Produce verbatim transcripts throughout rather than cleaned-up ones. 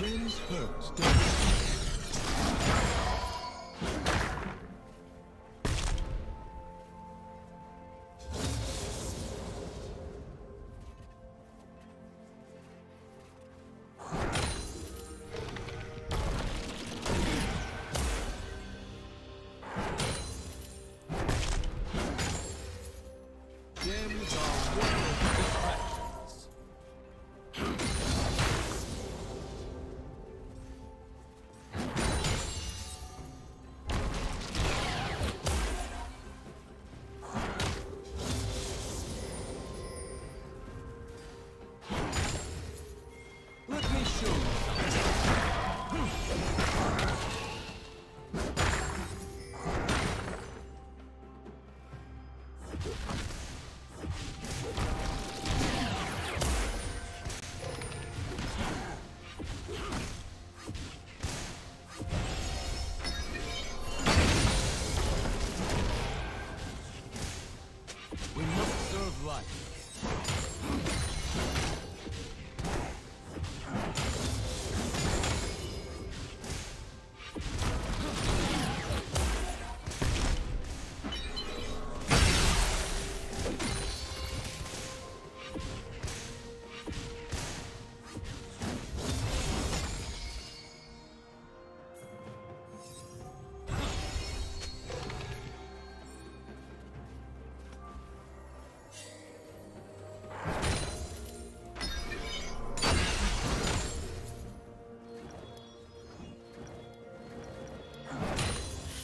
James Hurst.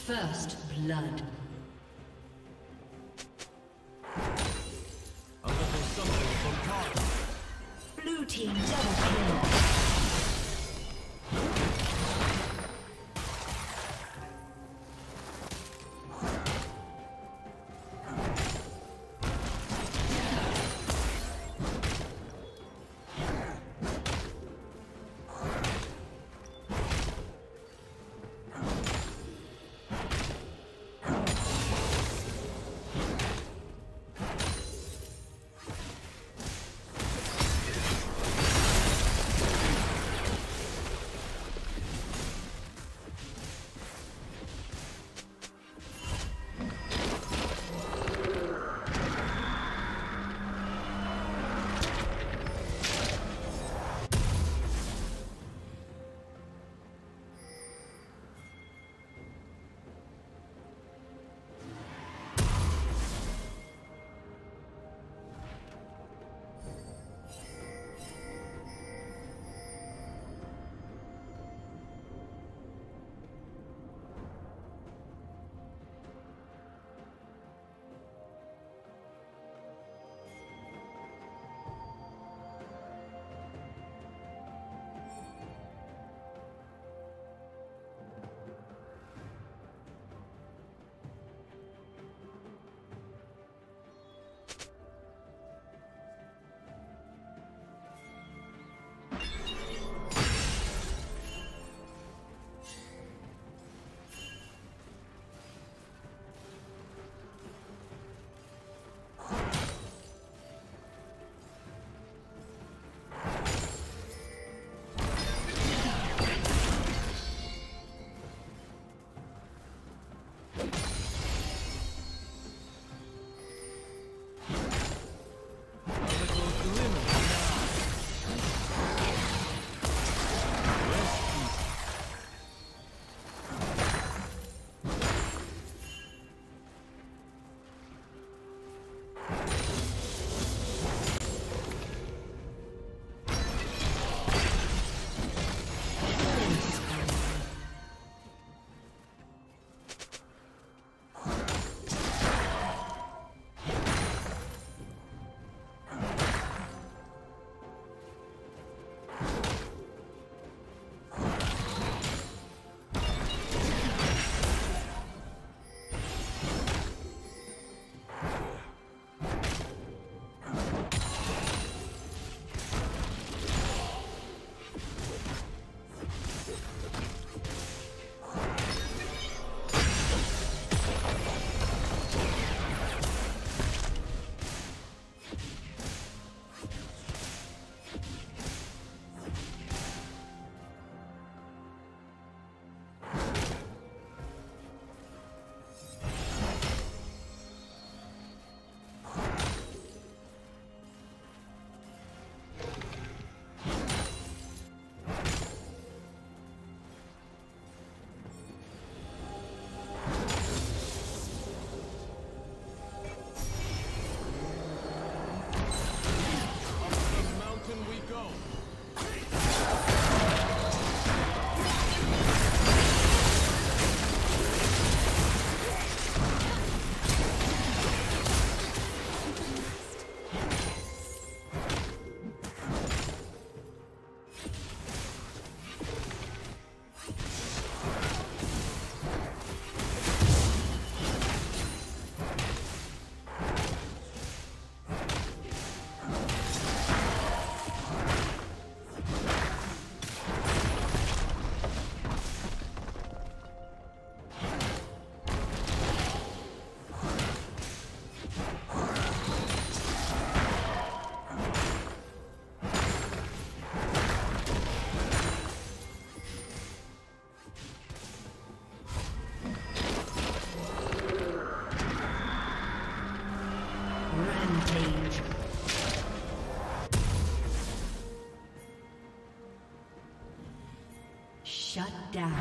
First blood. Blue team double kill. Shut down.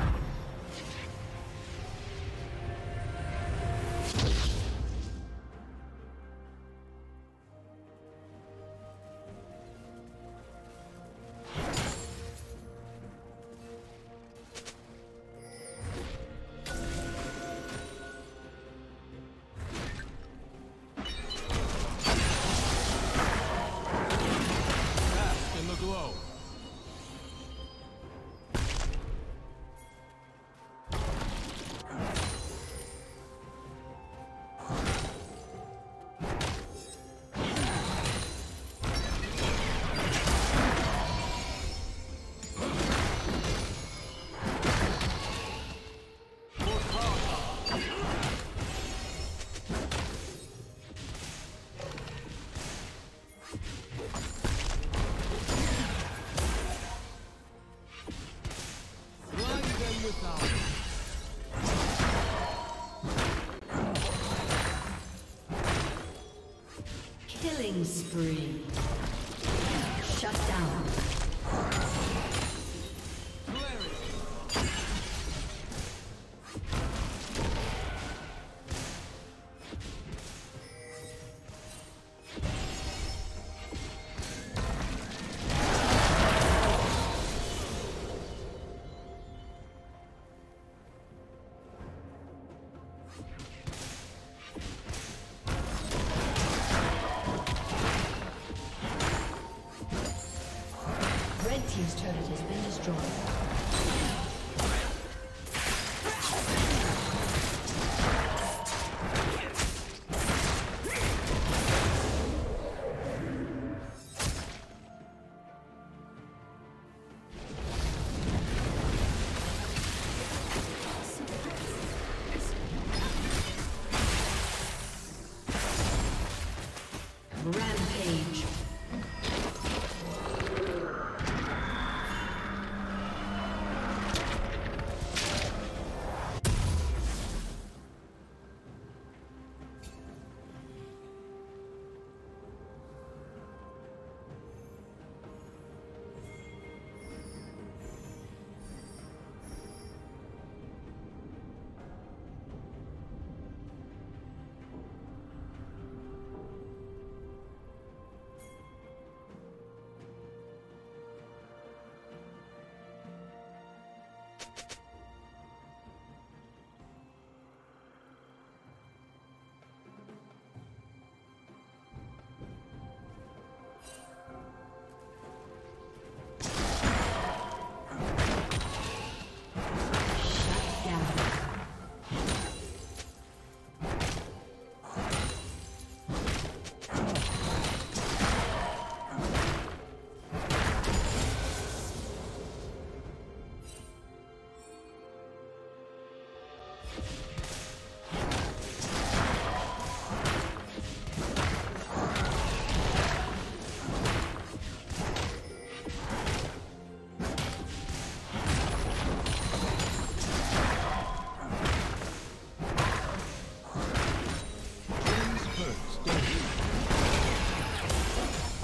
Killing spree. Shut down. His turret has been destroyed.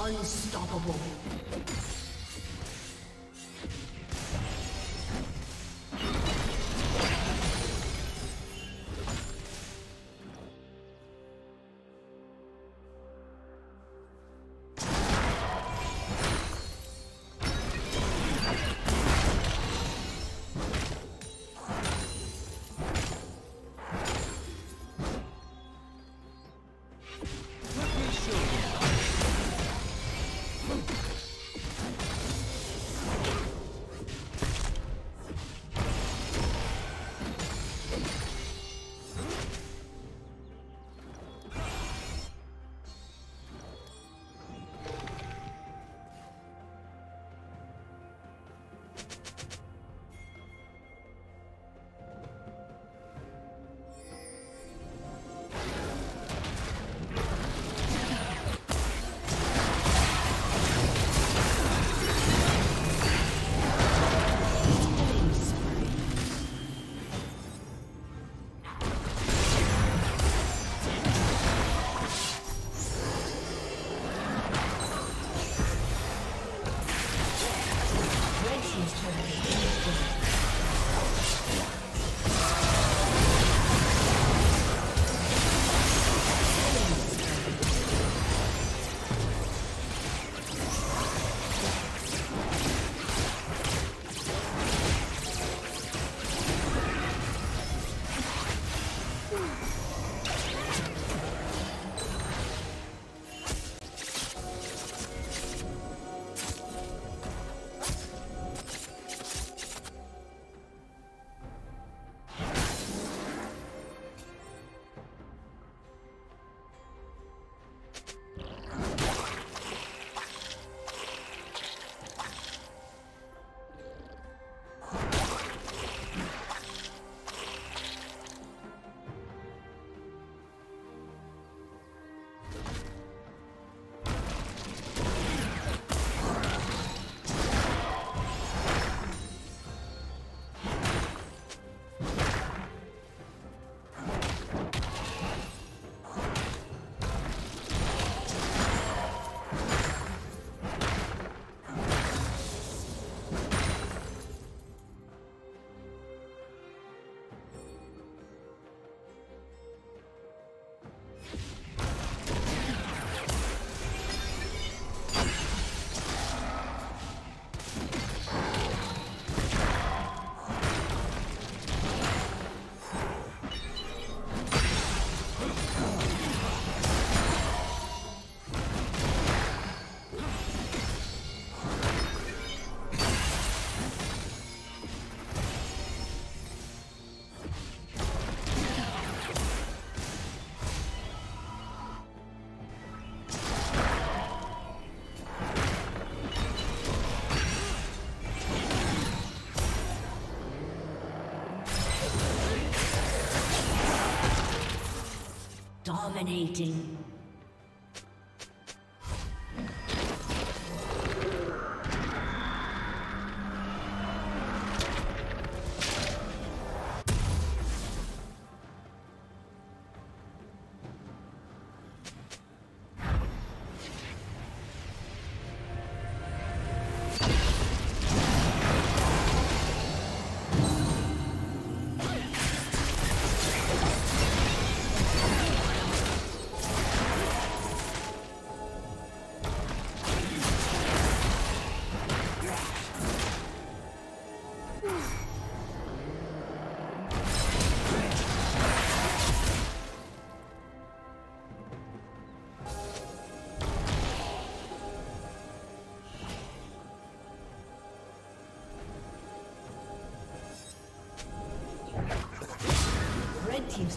Unstoppable. Let me show you. dominating. Team's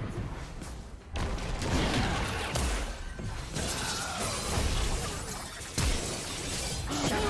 Shut down.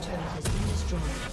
team's turret has been destroyed.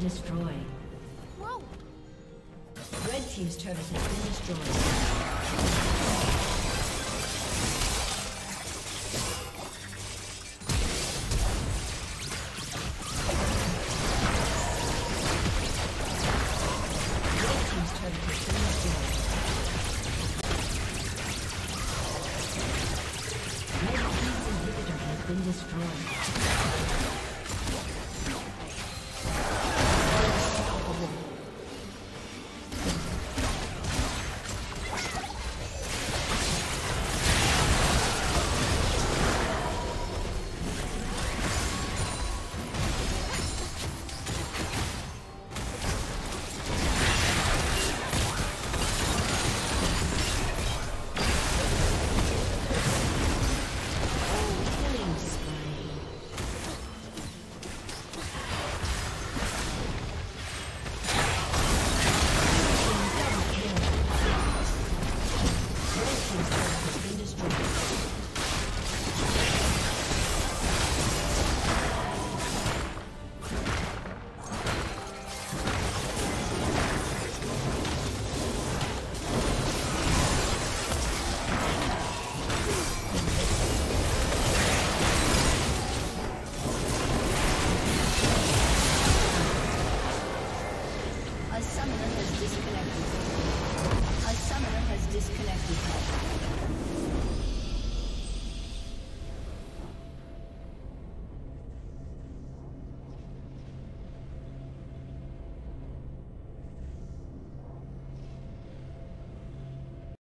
Destroyed. Whoa. Red team's turret has been destroyed. Red team's turret has been destroyed. Red team's inhibitor has been destroyed.